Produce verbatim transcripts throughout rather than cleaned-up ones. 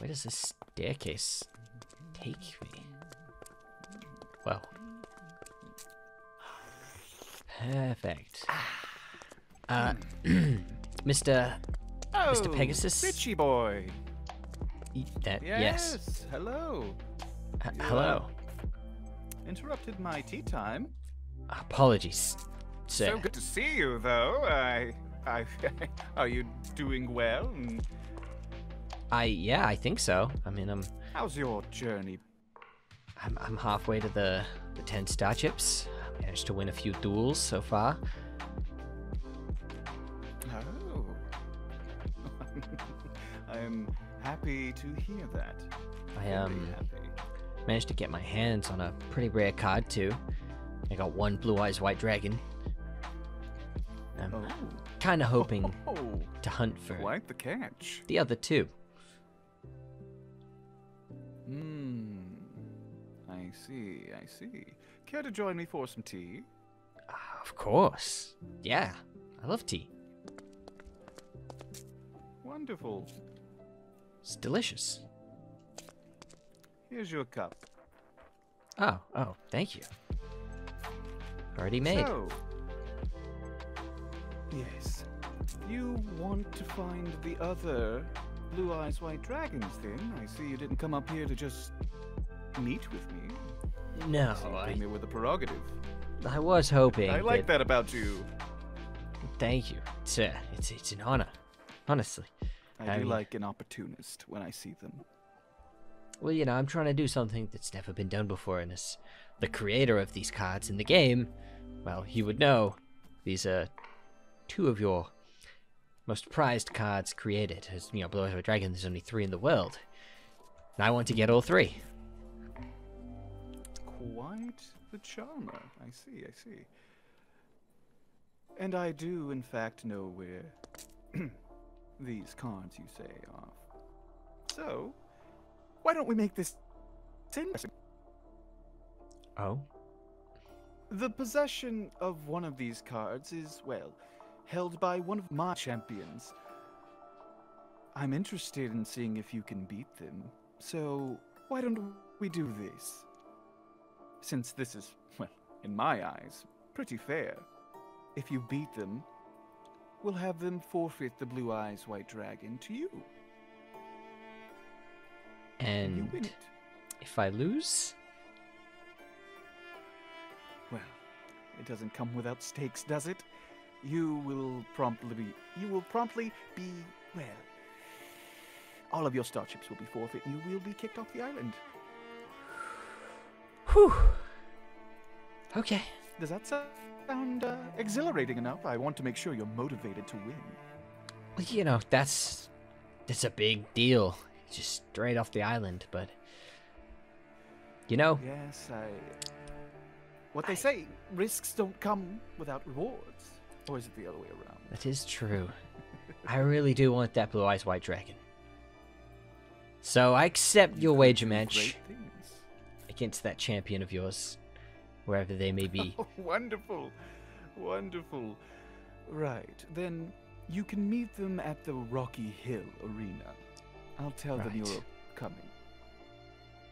Where does this staircase take me? Wow. Perfect. Uh, Mister Oh, Mister Pegasus? Bitchy boy. That, yes. yes. Hello. H you hello. Interrupted my tea time. Apologies, sir. So good to see you, though. I, I, are you doing well? I, yeah, I think so. I mean, I'm. How's your journey? I'm, I'm halfway to the the ten starships. I managed to win a few duels so far. Oh. I'm happy to hear that. I um happy. managed to get my hands on a pretty rare card too. I got one Blue-Eyes White Dragon. I'm oh. kind of hoping oh. to hunt for Quite the catch. the other two. Hmm. I see. I see. Care to join me for some tea? Uh, of course. Yeah, I love tea. Wonderful. It's delicious. Here's your cup. Oh, oh, thank you. Already made. So, yes. You want to find the other Blue-Eyes White Dragons, then? I see you didn't come up here to just meet with me. No, so I... came here with a prerogative. I was hoping... I like that... that about you. Thank you. It's, a, it's, it's an honor. Honestly. I, I do mean... like an opportunist when I see them. Well, you know, I'm trying to do something that's never been done before, and as the creator of these cards in the game, well, he would know these are two of your most prized cards created. As you know, Blue-Eyes White Dragon, there's only three in the world, and I want to get all three. Quite the charmer. I see, I see. And I do, in fact, know where these cards you say are. So, why don't we make this interesting? Oh? The possession of one of these cards is, well, held by one of my champions. I'm interested in seeing if you can beat them. So, why don't we do this? Since this is, well, in my eyes, pretty fair. If you beat them, we'll have them forfeit the Blue-Eyes White Dragon to you. And you win it. If I lose? Well, it doesn't come without stakes, does it? You will promptly be, you will promptly be, well, all of your starships will be forfeit and you will be kicked off the island. Whew. Okay. Does that sound uh, exhilarating enough? I want to make sure you're motivated to win. Well, you know, that's, that's a big deal. Just straight off the island, but you know. Yes, I. What they I, say, risks don't come without rewards, or is it the other way around? That is true. I really do want that Blue-Eyes White Dragon. So I accept your wager match against that champion of yours, wherever they may be. Oh, wonderful, wonderful. Right, then you can meet them at the Rocky Hill Arena. I'll tell right. them you're coming.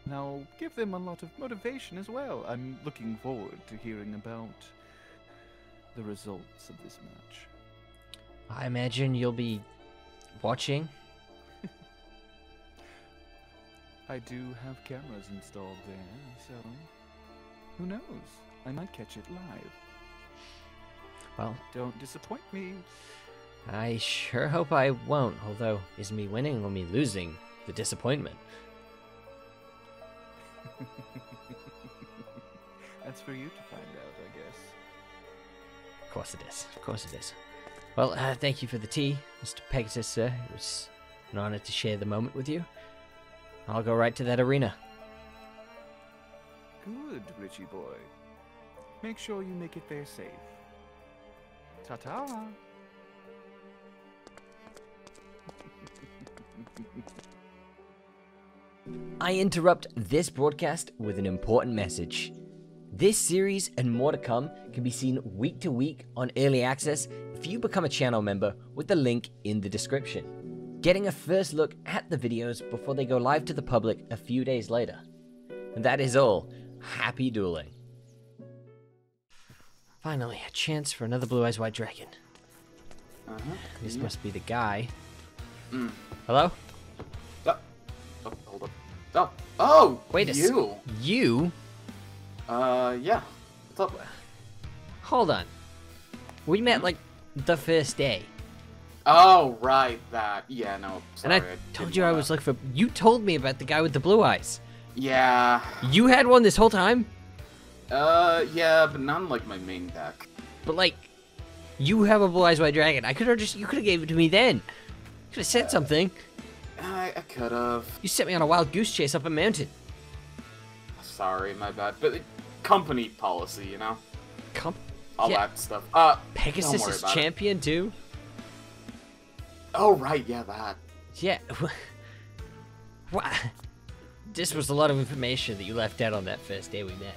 Now, give them a lot of motivation as well. I'm looking forward to hearing about the results of this match. I imagine you'll be watching. I do have cameras installed there, so who knows? I might catch it live. Well, don't disappoint me. I sure hope I won't, although is me winning or me losing the disappointment? That's for you to find out, I guess. Of course it is. Of course it is. Well, uh, thank you for the tea, Mister Pegasus, sir. It was an honor to share the moment with you. I'll go right to that arena. Good, Richie boy. Make sure you make it there safe. Ta-ta! I interrupt this broadcast with an important message. This series and more to come can be seen week to week on Early Access if you become a channel member with the link in the description. getting a first look at the videos before they go live to the public a few days later. And that is all. Happy dueling. Finally, a chance for another Blue-Eyes White Dragon. Uh-huh. This yeah. must be the guy. Mm. Hello? Oh, oh, hold up. Oh, oh! Wait a second. You? Uh, yeah. What's up? Hold on. We met, like, the first day. Oh, right, that. Yeah, no, sorry. And I, I told you I was looking for... You told me about the guy with the blue eyes. Yeah. You had one this whole time? Uh, yeah, but not in, like, my main deck. But, like, you have a Blue-Eyes White Dragon. I could have just... You could have gave it to me then. You could have said uh, something. I, I could have. You sent me on a wild goose chase up a mountain. Sorry, my bad. But it, company policy, you know? Com... All yeah. that stuff. Uh, Pegasus is champion, it. too? Oh, right, yeah, that. Yeah. What? This was a lot of information that you left out on that first day we met.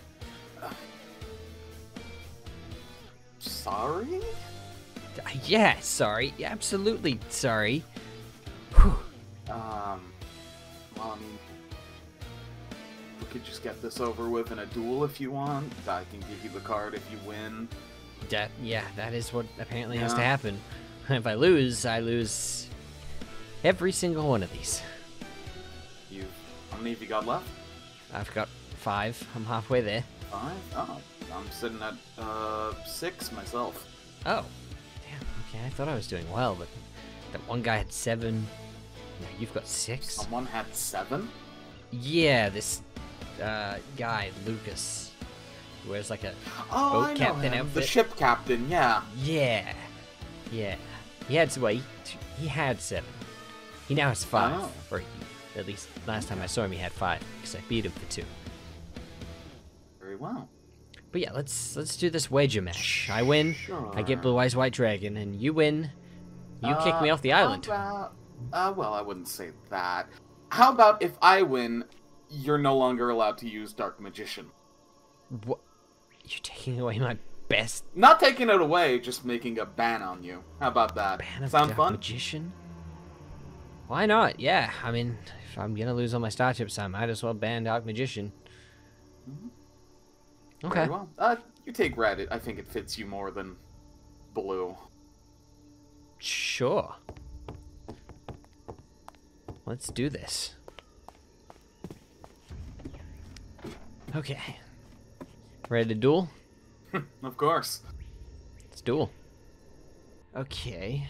Uh, sorry? Yeah, sorry. Yeah, absolutely sorry. Whew. Um, well, I mean, we could just get this over with in a duel if you want. I can give you the card if you win. That, yeah, that is what apparently yeah. has to happen. If I lose, I lose every single one of these. You, how many have you got left? I've got five. I'm halfway there. Five? Oh, I'm sitting at uh, six myself. Oh, damn. Okay, I thought I was doing well, but that one guy had seven. Now you've got six. Someone had seven? Yeah, this uh, guy Lucas, who wears like a oh, boat I know captain him. outfit. The ship captain. Yeah. Yeah. Yeah. He had well, he, he had seven. He now has five. Oh. Or he, at least last time I saw him, he had five because I beat him for two. Very well. But yeah, let's let's do this wager match. I win. Sure. I get Blue-Eyes White Dragon, and you win. You uh, kick me off the island. About, uh, well, I wouldn't say that. How about if I win, you're no longer allowed to use Dark Magician? What? You're taking away my. Best. Not taking it away, just making a ban on you. How about that? Ban of Sound fun? Magician? Why not? Yeah, I mean, if I'm gonna lose all my star chips, I might as well ban Dark Magician. Mm-hmm. Okay. Very well, uh, you take red. I think it fits you more than blue. Sure. Let's do this. Okay. Ready to duel? Of course. Let's duel. Okay.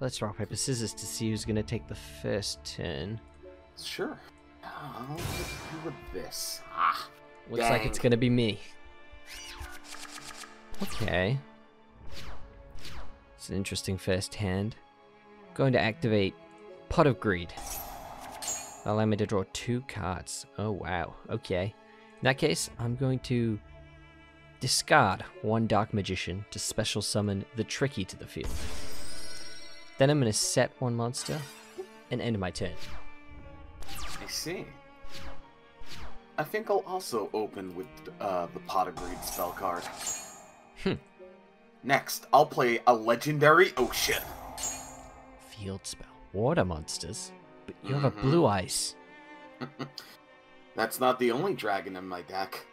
Let's rock, paper, scissors to see who's going to take the first turn. Sure. I'll do with this. Ah, Looks dang. like it's going to be me. Okay. It's an interesting first hand. Going to activate Pot of Greed. Allow me to draw two cards. Oh, wow. Okay. In that case, I'm going to... discard one Dark Magician to special summon the Tricky to the field. Then I'm going to set one monster and end my turn. I see. I think I'll also open with uh, the Pot of Greed spell card. Hmm. Next, I'll play a Legendary Ocean. Field spell. Water monsters? But you have mm-hmm. a blue eyes. That's not the only dragon in my deck.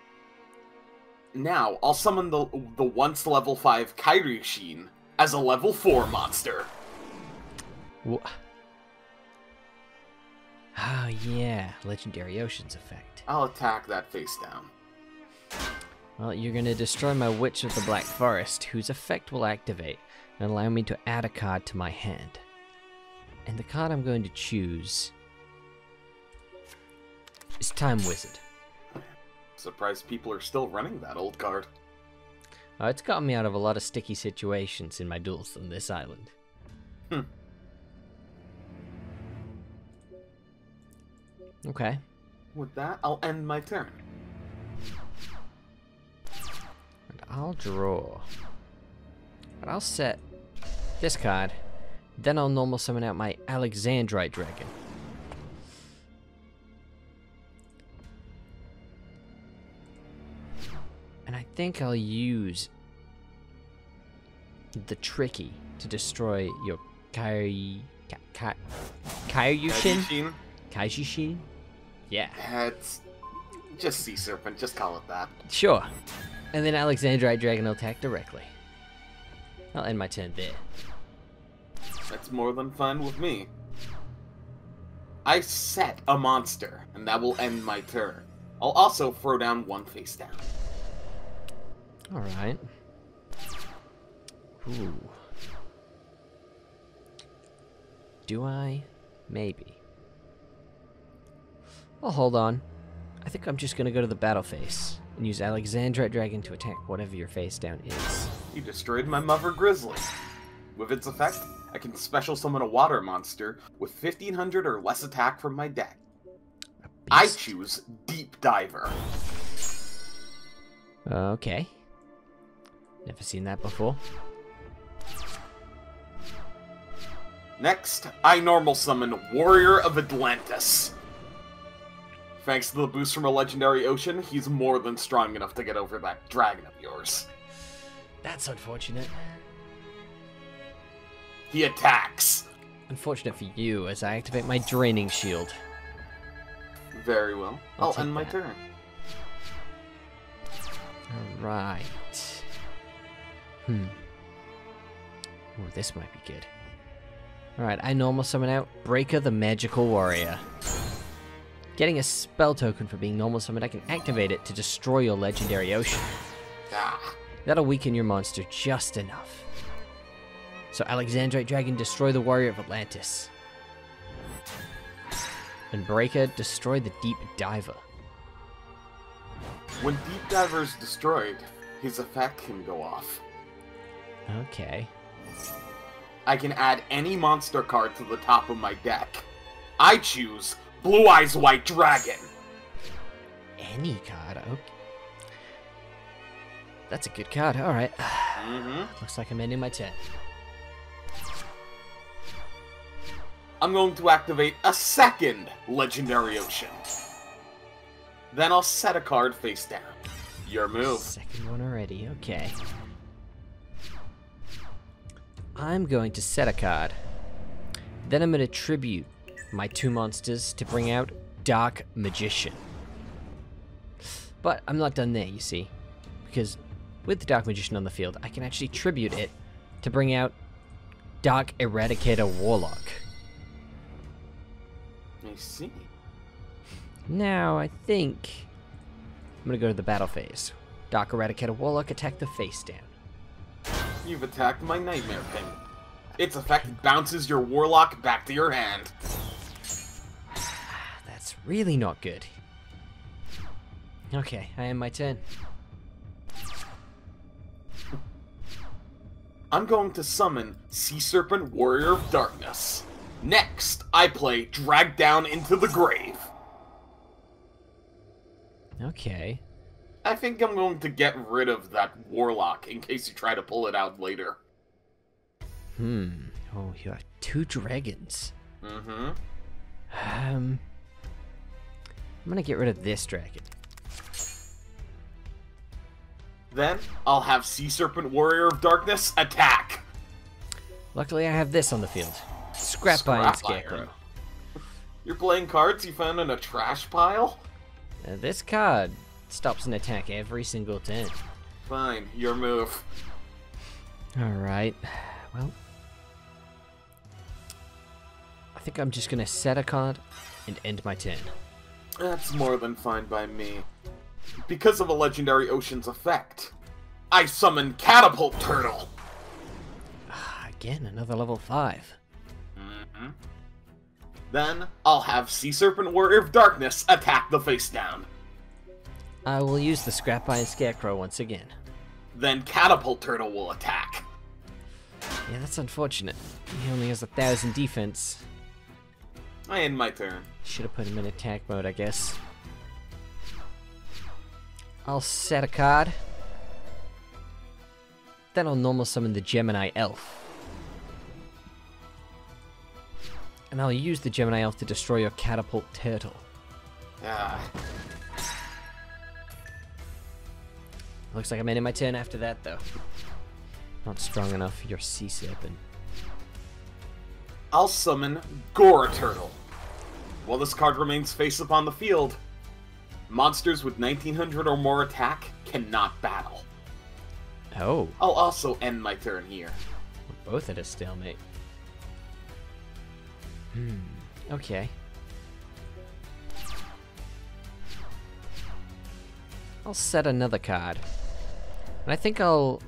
Now, I'll summon the the once level five Kyuriishin as a level four monster. Wha oh yeah, Legendary Ocean's effect. I'll attack that face down. Well, you're gonna destroy my Witch of the Black Forest, whose effect will activate and allow me to add a card to my hand. And the card I'm going to choose is Time Wizard. Surprised people are still running that old card. Oh, it's gotten me out of a lot of sticky situations in my duels on this island. Hmm. Okay. With that, I'll end my turn. And I'll draw. But I'll set this card. Then I'll normal summon out my Alexandrite Dragon. And I think I'll use the Tricky to destroy your Kyuriishin. Ka Kyuriishin? Kyuriishin? Yeah. Uh, it's just Sea Serpent. Just call it that. Sure. And then Alexandrite Dragon will attack directly. I'll end my turn there. That's more than fine with me. I set a monster, and that will end my turn. I'll also throw down one face down. Alright. Ooh. Do I? Maybe. I'll hold on. I think I'm just gonna go to the battle phase and use Alexandrite Dragon to attack whatever your face down is. You destroyed my Mother Grizzly. With its effect, I can special summon a water monster with fifteen hundred or less attack from my deck. I choose Deep Diver. Okay. Never seen that before. Next, I normal summon Warrior of Atlantis. Thanks to the boost from a Legendary Ocean, he's more than strong enough to get over that dragon of yours. That's unfortunate. He attacks. Unfortunate for you, as I activate my Draining Shield. Very well. I'll, I'll end my that. turn. Alright. Hmm. Ooh, this might be good. Alright, I normal summon out Breaker the Magical Warrior. Getting a spell token for being normal summoned, I can activate it to destroy your Legendary Ocean. Ah. That'll weaken your monster just enough. So Alexandrite Dragon, destroy the Warrior of Atlantis. And Breaker, destroy the Deep Diver. When Deep Diver is destroyed, his effect can go off. Okay. I can add any monster card to the top of my deck. I choose Blue-Eyes White Dragon. Any card? Okay. That's a good card. All right. Mm-hmm. Looks like I'm ending my turn. I'm going to activate a second Legendary Ocean. Then I'll set a card face down. Your move. Second one already, okay. I'm going to set a card. Then I'm going to tribute my two monsters to bring out Dark Magician. But I'm not done there, you see. Because with the Dark Magician on the field, I can actually tribute it to bring out Dark Eradicator Warlock. I see. Now, I think I'm going to go to the battle phase. Dark Eradicator Warlock, attack the face down. You've attacked my Nightmare Pin. Its effect bounces your Warlock back to your hand. That's really not good. Okay, I end my turn. I'm going to summon Sea Serpent Warrior of Darkness. Next, I play Drag Down into the Grave. Okay. I think I'm going to get rid of that Warlock in case you try to pull it out later. Hmm. Oh, you have two dragons. Mm-hmm. Um, I'm gonna get rid of this dragon. Then, I'll have Sea Serpent Warrior of Darkness attack. Luckily, I have this on the field. Scrap, Scrap Iron Scarecrow. You're playing cards you found in a trash pile? Uh, this card stops an attack every single turn. Fine, your move. Alright, well. I think I'm just going to set a card and end my turn. That's more than fine by me. Because of a Legendary Ocean's effect, I summon Catapult Turtle! Ah, again, another level five. Mm-hmm. Then, I'll have Sea Serpent Warrior of Darkness attack the face down. I will use the Scrap Iron Scarecrow once again. Then Catapult Turtle will attack. Yeah, that's unfortunate. He only has a thousand defense. I end my turn. Should have put him in attack mode, I guess. I'll set a card. Then I'll normal summon the Gemini Elf. And I'll use the Gemini Elf to destroy your Catapult Turtle. Ah. Looks like I'm ending my turn after that, though. Not strong enough for your Sea Serpent. I'll summon Gora Turtle. While this card remains face up on the field, monsters with nineteen hundred or more attack cannot battle. Oh. I'll also end my turn here. We're both at a stalemate. Hmm. Okay. I'll set another card. And I think I'll...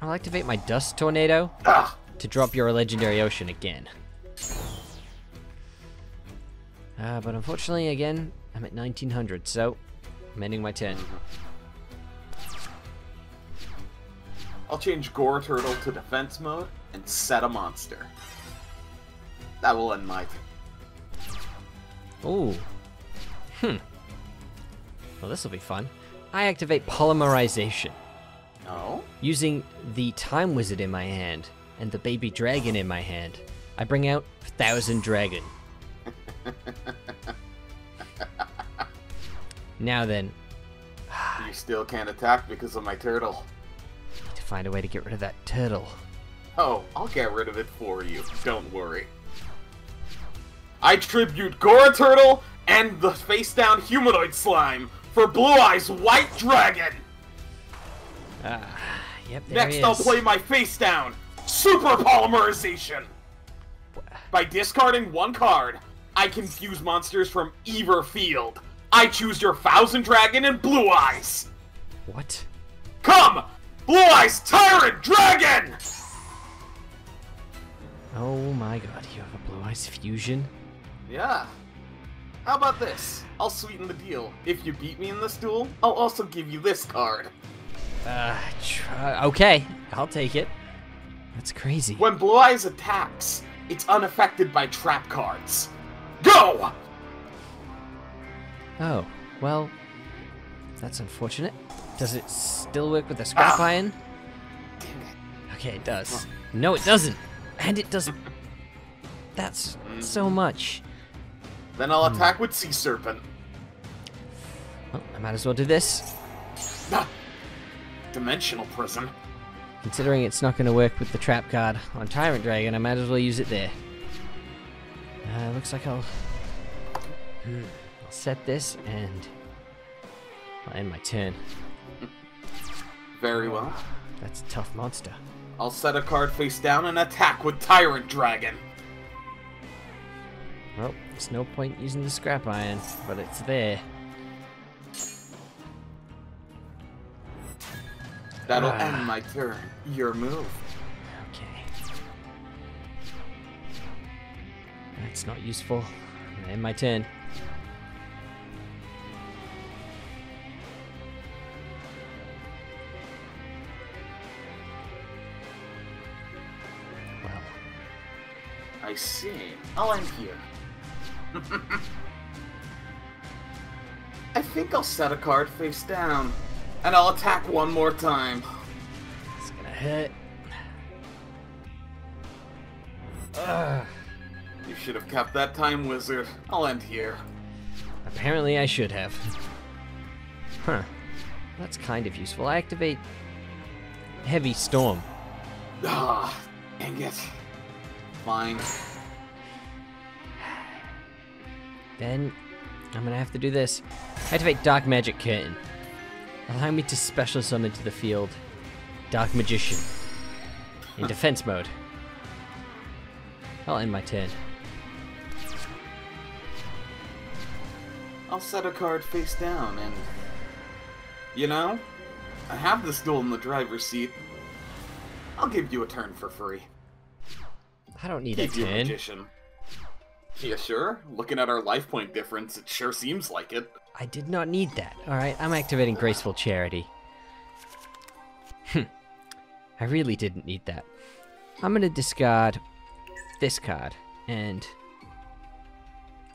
I'll activate my Dust Tornado ah. to drop your Legendary Ocean again. Uh, but unfortunately, again, I'm at nineteen hundred, so I'm ending my turn. I'll change Gora Turtle to defense mode and set a monster. That will end my turn. Ooh. Hmm. Well, this will be fun. I activate Polymerization. Oh? Using the Time Wizard in my hand and the baby dragon in my hand, I bring out Thousand Dragon. Now then. You still can't attack because of my turtle. I need to find a way to get rid of that turtle. Oh, I'll get rid of it for you. Don't worry. I tribute Gora Turtle and the face-down humanoid slime for Blue-Eyes White Dragon! Ah, yep, there Next, he is. I'll play my face-down Super Polymerization! By discarding one card, I can fuse monsters from either field. I choose your Thousand Dragon and Blue-Eyes! What? Come! Blue-Eyes Tyrant Dragon! Oh my god, you have a Blue-Eyes fusion? Yeah. How about this? I'll sweeten the deal. If you beat me in this duel, I'll also give you this card. Uh, try okay. I'll take it. That's crazy. When Blue-Eyes attacks, it's unaffected by trap cards. Go! Oh, well, that's unfortunate. Does it still work with the Scrap ah. Iron? Damn it. Okay, it does. Well. No, it doesn't. And it doesn't. That's so much. Then I'll attack with Sea Serpent. Well, I might as well do this. Ah, dimensional Prism. Considering it's not going to work with the trap card on Tyrant Dragon, I might as well use it there. Uh, looks like I'll... Hmm, I'll set this and... I'll end my turn. Very well. That's a tough monster. I'll set a card face down and attack with Tyrant Dragon. Well, there's no point using the Scrap Iron, but it's there. That'll ah. end my turn. Your move. Okay. That's not useful. I'm gonna end my turn. Well. I see. I'll end here. I think I'll set a card face down, and I'll attack one more time. It's gonna hit. Ugh. You should have kept that Time Wizard. I'll end here. Apparently I should have. Huh. That's kind of useful. I activate Heavy Storm. Ah, dang it. Fine. Then I'm gonna have to do this. Activate Dark Magic Curtain. Allow me to special summon to the field Dark Magician in defense mode. I'll end my turn. I'll set a card face down and... You know, I have this duel in the driver's seat. I'll give you a turn for free. I don't need a turn. Magician. Yeah, sure. Looking at our life point difference, it sure seems like it. I did not need that. Alright, I'm activating Graceful Charity. Hm. I really didn't need that. I'm gonna discard this card and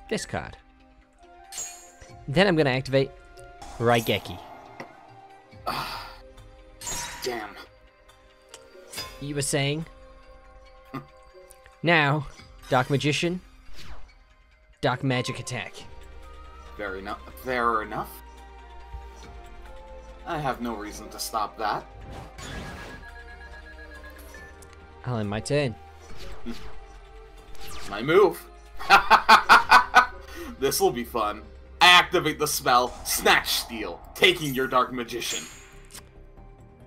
this card. Then I'm gonna activate Raigeki. Damn. You were saying? Now, Dark Magician. Dark Magic Attack. Fair enough. Fair enough. I have no reason to stop that. I'll end my turn. My move. This will be fun. I activate the spell, Snatch Steal, taking your Dark Magician.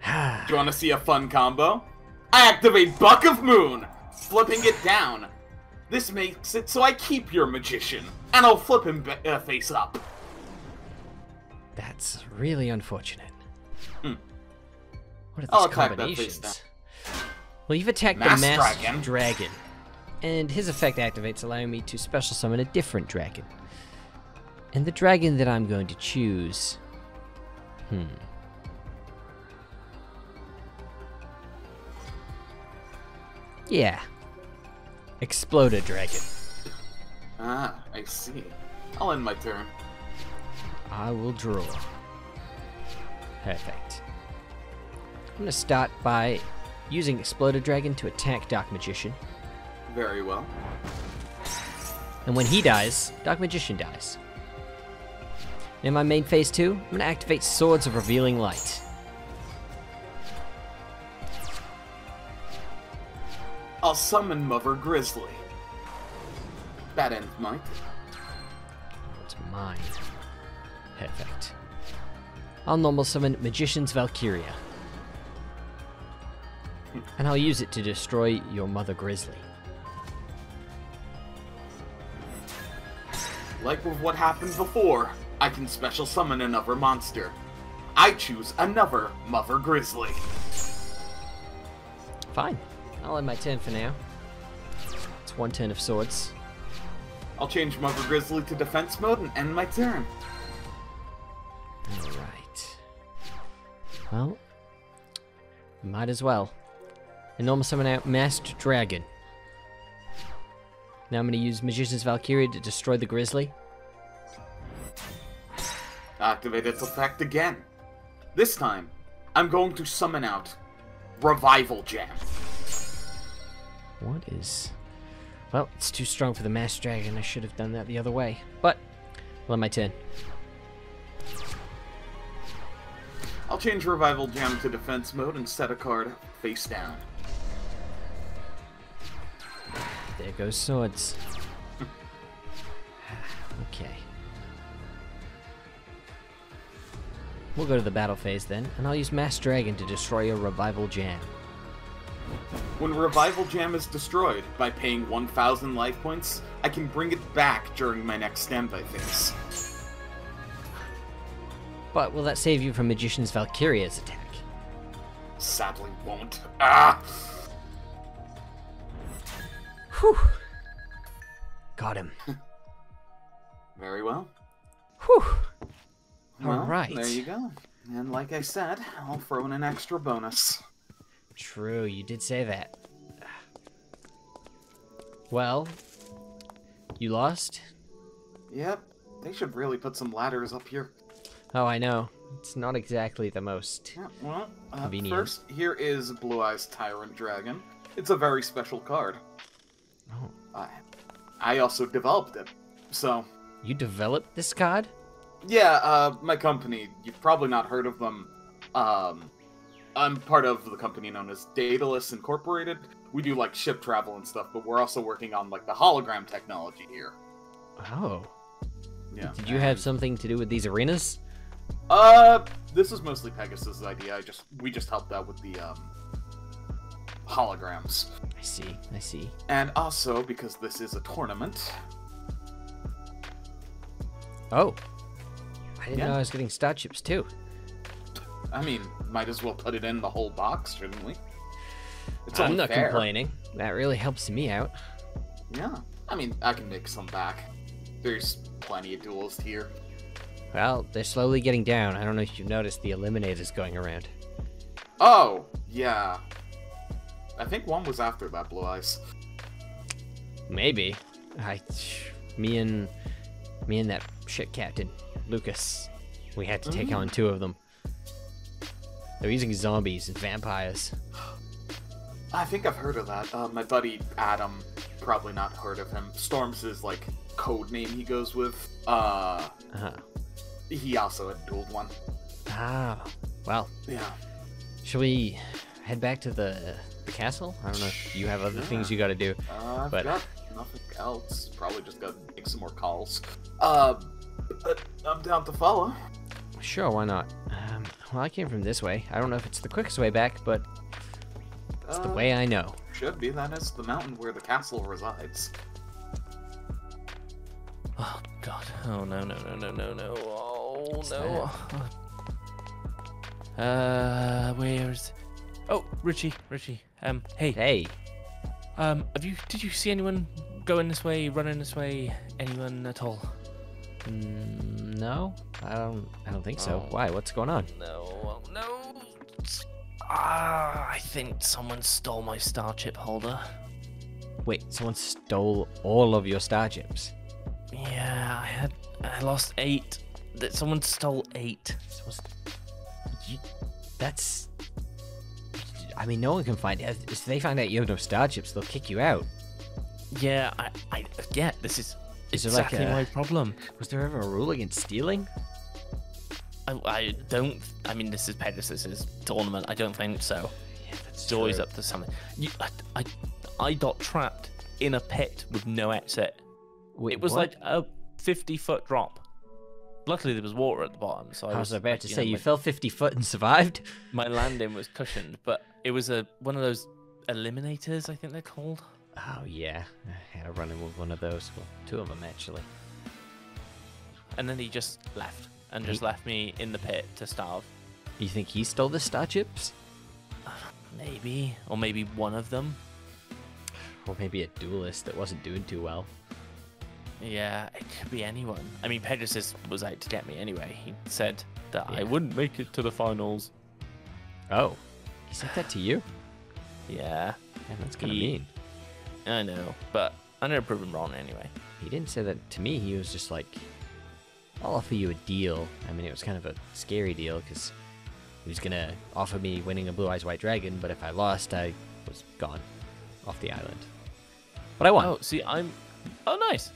Do you want to see a fun combo? I activate Buck of Moon, flipping it down. This makes it so I keep your Magician, and I'll flip him uh, face up. That's really unfortunate. Hmm. What are these combinations? Well, you've attacked Masked the Masked Dragon. Dragon, and his effect activates, allowing me to special summon a different dragon. And the dragon that I'm going to choose... Hmm. Yeah. Exploder Dragon. Ah, I see. I'll end my turn. I will draw. Perfect. I'm going to start by using Exploder Dragon to attack Dark Magician. Very well. And when he dies, Dark Magician dies. In my main phase two, I'm going to activate Swords of Revealing Light. I'll summon Mother Grizzly. That ends mine. That's mine. Perfect. I'll normal summon Magician's Valkyria. And I'll use it to destroy your Mother Grizzly. Like with what happened before, I can special summon another monster. I choose another Mother Grizzly. Fine. I'll end my turn for now. It's one turn of swords. I'll change Mother Grizzly to defense mode and end my turn. Alright. Well, might as well. And normal summon out Masked Dragon. Now I'm going to use Magician's Valkyrie to destroy the Grizzly. Activate its effect again. This time, I'm going to summon out Revival Jam. What is... Well, it's too strong for the Masked Dragon. I should have done that the other way. But, well, my turn. I'll change Revival Jam to defense mode and set a card face down. There goes swords. Okay. We'll go to the battle phase then, and I'll use Masked Dragon to destroy a Revival Jam. When Revival Jam is destroyed, by paying one thousand life points, I can bring it back during my next standby phase. But will that save you from Magician's Valkyria's attack? Sadly won't. Ah! Whew. Got him. Very well. Whew. Well, all right. There you go. And like I said, I'll throw in an extra bonus. True, you did say that. Well, you lost? Yep. They should really put some ladders up here. Oh, I know. It's not exactly the most yeah, well, uh, convenient. First, here is Blue-Eyes Tyrant Dragon. It's a very special card. Oh. I, I also developed it, so... You developed this card? Yeah, uh, my company. You've probably not heard of them. Um, I'm part of the company known as Daedalus Incorporated. We do, like, ship travel and stuff, but we're also working on, like, the hologram technology here. Oh. Yeah. Did you and... have something to do with these arenas? Uh, this is mostly Pegasus' idea. I just we just helped out with the, um... holograms. I see, I see. And also, because this is a tournament... Oh. I didn't yeah. know I was getting starships, too. I mean, might as well put it in the whole box, shouldn't we? It's I'm not fair. complaining. That really helps me out. Yeah. I mean, I can make some back. There's plenty of duels here. Well, they're slowly getting down. I don't know if you've noticed the eliminators going around. Oh, yeah. I think one was after that Blue Eyes. Maybe. I, me and me and that ship captain, Lucas, we had to take mm-hmm. on two of them. They're using zombies and vampires. I think I've heard of that. Uh, my buddy Adam, probably not heard of him. Storms is like code name he goes with. Uh, uh-huh. He also had dueled one. Ah, well. Yeah. Should we head back to the the castle. I don't know if you have other yeah. things you got to do. Uh, but got nothing else. Probably just got to make some more calls. Uh, but I'm down to follow. Sure, why not? Um, well, I came from this way. I don't know if it's the quickest way back, but it's uh, the way I know. Should be. That is the mountain where the castle resides. Oh, God. Oh, no, no, no, no, no, no. Oh, What's no. That? Uh, where's... Oh, Richie, Richie. Um, hey. Hey. Um, have you... Did you see anyone going this way, running this way? Anyone at all? Mm, no. I don't... I don't think oh, so. Why? What's going on? No. Oh, no. Ah, I think someone stole my star chip holder. Wait, someone stole all of your star chips? Yeah, I had I lost eight. That someone stole eight. Someone's, you, that's. I mean, no one can find out. If they find out you have no star chips, they'll kick you out. Yeah, I, I yeah. This is, is exactly like a, my problem. Was there ever a rule against stealing? I, I don't. I mean, this is Pegasus's tournament. I don't think so. Yeah, that's it's always up to something. You, I, I, I got trapped in a pit with no exit. Wait, it was what? Like a fifty foot drop. Luckily, there was water at the bottom. So I, I was, was about like, to you say, know, you my, fell fifty foot and survived? My landing was cushioned, but it was a one of those eliminators, I think they're called. Oh, yeah. I had a run-in with one of those. Well, two of them, actually. And then he just left, and he, just left me in the pit to starve. You think he stole the star chips? Uh, maybe. Or maybe one of them. Or maybe a duelist that wasn't doing too well. Yeah, it could be anyone. I mean, Pegasus was out to get me anyway. He said that yeah. I wouldn't make it to the finals. Oh, he said that to you? Yeah. And that's kind of mean. I know, but I'm going to prove him wrong anyway. He didn't say that to me. He was just like, I'll offer you a deal. I mean, it was kind of a scary deal because he was going to offer me winning a Blue-Eyes White Dragon, but if I lost, I was gone off the island. But I won. Oh, see, I'm... Oh, nice.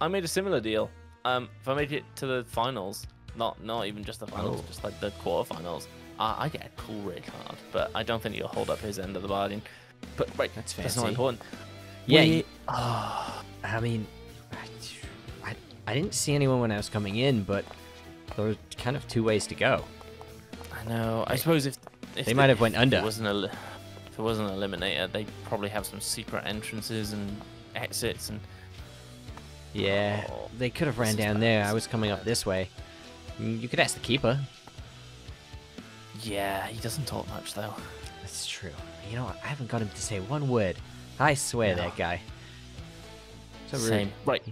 I made a similar deal. Um, if I make it to the finals, not not even just the finals, oh. just like the quarterfinals, I, I get a cool red card. But I don't think he'll hold up his end of the bargain. But right, that's, that's not important. Yeah. We, you, oh, I mean, I, I I didn't see anyone when I was coming in, but there were kind of two ways to go. I know. I, I suppose if, if they, they might have went under. It wasn't a, if it wasn't an eliminator, they probably have some secret entrances and exits and. Yeah, oh, they could have ran down there. I was coming up this way. You could ask the keeper. Yeah, he doesn't talk much, though. That's true. You know what? I haven't got him to say one word. I swear, no. that guy. So Same. Rude. Right.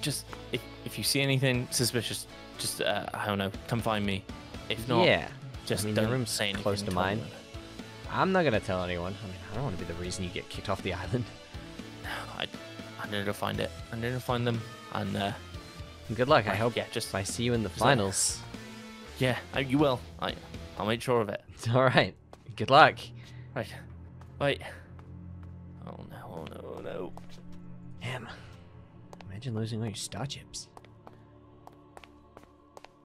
Just, if, if you see anything suspicious, just, uh, I don't know, come find me. If not, yeah. just I mean, don't room's say close to mine. Anyone. I'm not going to tell anyone. I mean, I don't want to be the reason you get kicked off the island. No, I... I'm gonna go find it. I'm gonna find them, and uh, good luck. I, I hope. Yeah, just if I see you in the finals. Like, yeah, I, you will. I, I'll make sure of it. All right. Good luck. Right. Wait. Oh no! Oh no! Oh no! Damn. Imagine losing all your star chips.